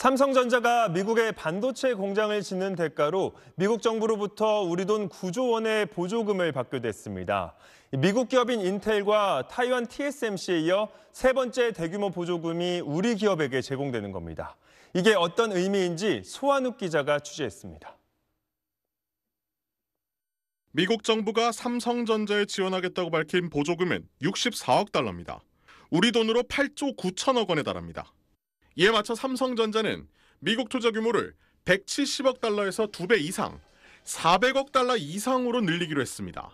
삼성전자가 미국에 반도체 공장을 짓는 대가로 미국 정부로부터 우리 돈 9조 원의 보조금을 받게 됐습니다. 미국 기업인 인텔과 타이완 TSMC에 이어 세 번째 대규모 보조금이 우리 기업에게 제공되는 겁니다. 이게 어떤 의미인지 소환욱 기자가 취재했습니다. 미국 정부가 삼성전자에 지원하겠다고 밝힌 보조금은 64억 달러입니다. 우리 돈으로 8조 9천억 원에 달합니다. 이에 맞춰 삼성전자는 미국 투자 규모를 170억 달러에서 2배 이상, 400억 달러 이상으로 늘리기로 했습니다.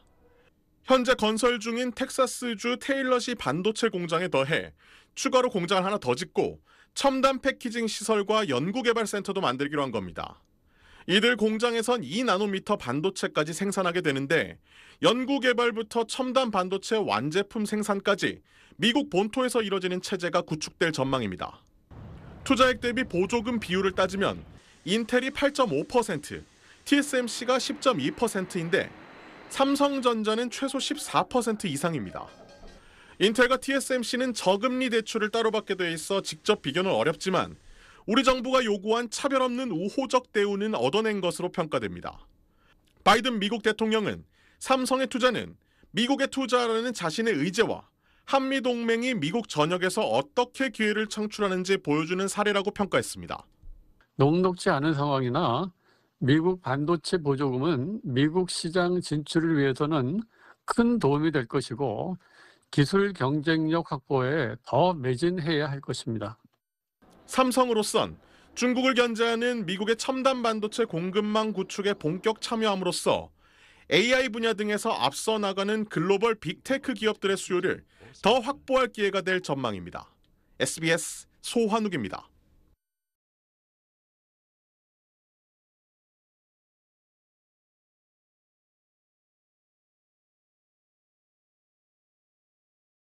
현재 건설 중인 텍사스주 테일러시 반도체 공장에 더해 추가로 공장을 하나 더 짓고 첨단 패키징 시설과 연구개발센터도 만들기로 한 겁니다. 이들 공장에선 2나노미터 반도체까지 생산하게 되는데 연구개발부터 첨단 반도체 완제품 생산까지 미국 본토에서 이뤄지는 체제가 구축될 전망입니다. 투자액 대비 보조금 비율을 따지면 인텔이 8.5%, TSMC가 10.2%인데 삼성전자는 최소 14% 이상입니다. 인텔과 TSMC는 저금리 대출을 따로 받게 돼 있어 직접 비교는 어렵지만 우리 정부가 요구한 차별 없는 우호적 대우는 얻어낸 것으로 평가됩니다. 바이든 미국 대통령은 삼성의 투자는 미국에 투자하라는 자신의 의제와 한미동맹이 미국 전역에서 어떻게 기회를 창출하는지 보여주는 사례라고 평가했습니다. 녹록지 않은 상황이나 미국 반도체 보조금은 미국 시장 진출을 위해서는 큰 도움이 될 것이고 기술 경쟁력 확보에 더 매진해야 할 것입니다. 삼성으로선 중국을 견제하는 미국의 첨단 반도체 공급망 구축에 본격 참여함으로써 AI 분야 등에서 앞서 나가는 글로벌 빅테크 기업들의 수요를 더 확보할 기회가 될 전망입니다. SBS 소환욱입니다.